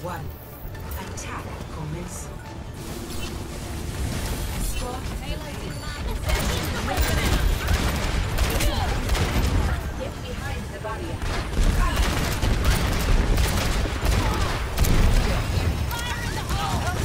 1. Attack commence. Get behind the barrier. Fire in the hole!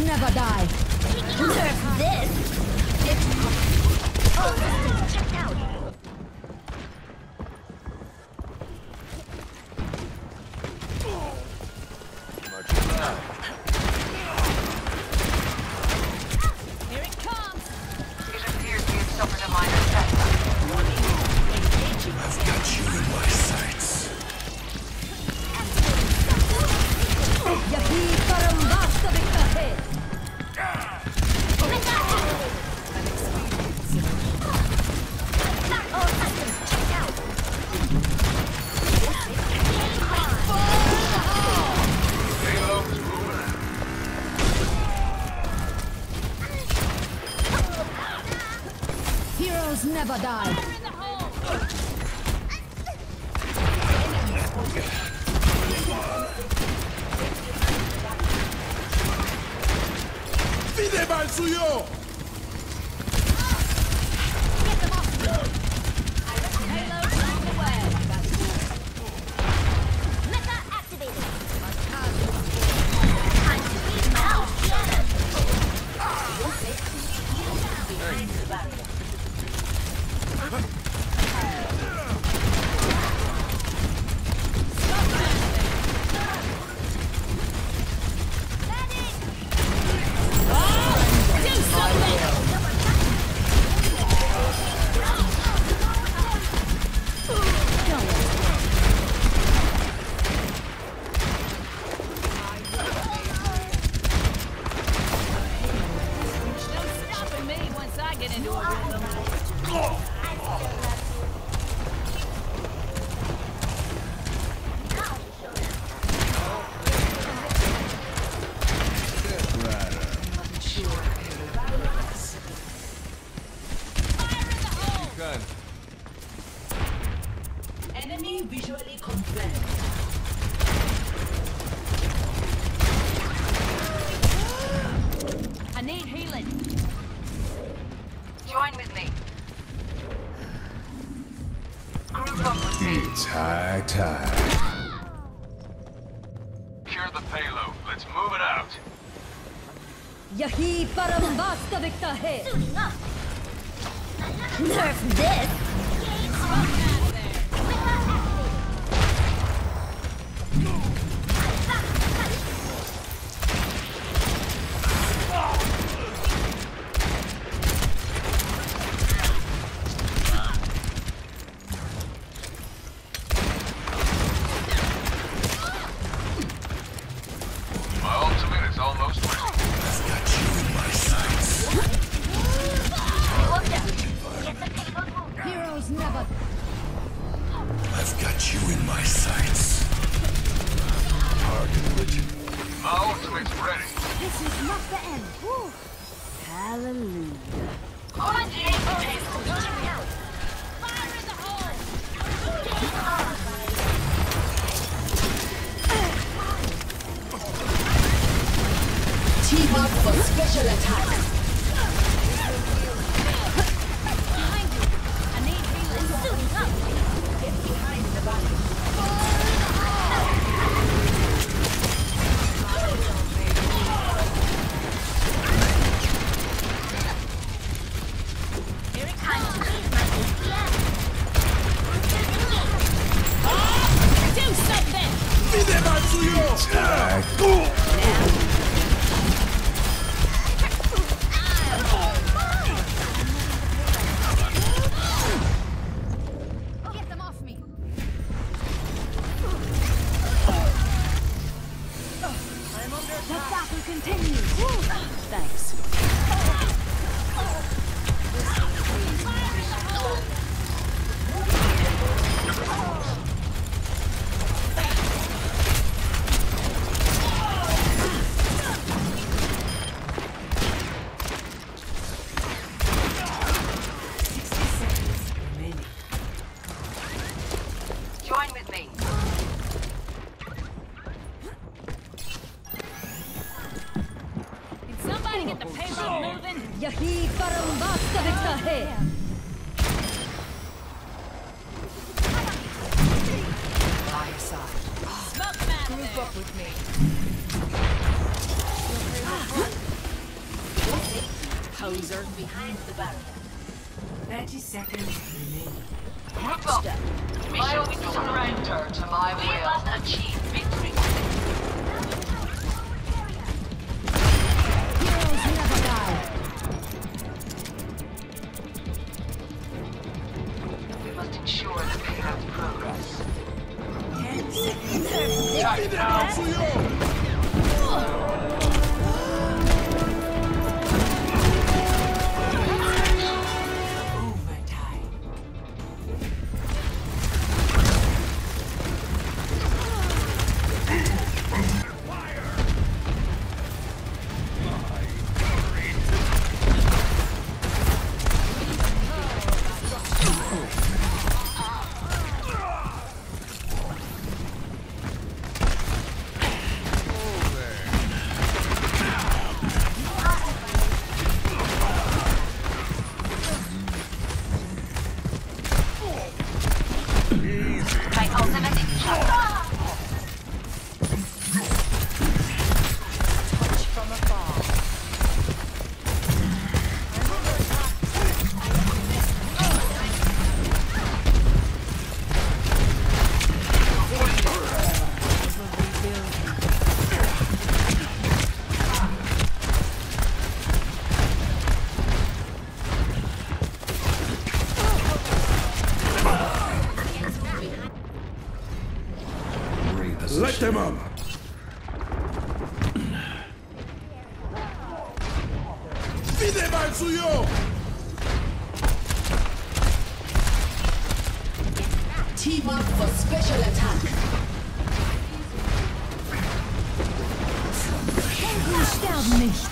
Never die. Fire in the hole. Feed them all to you. Get them off. Halo right away. Mecha activated. Time to leave now. Behind the barrier. Get the paper. my sights. Pardon religion. My ultimate's ready. This is not the end. Woo. Hallelujah. Fire in the hole. Team up for special attack. Behind the barrier. 30 seconds remaining. Group up. My surrender to my will. We must achieve victory. Heroes never die. We must ensure that we have progress. 10 seconds. Shut it down for you! Them up. Vide mal suyo. Team up for special attack. Helden sterben nicht.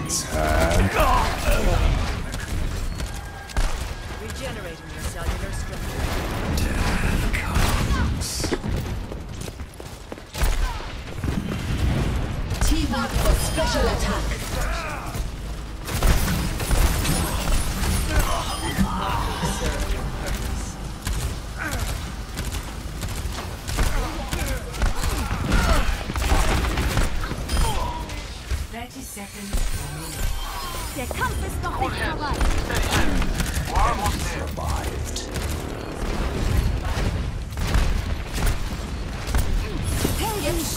It's time. marked for special attack.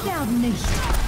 Sterben nicht.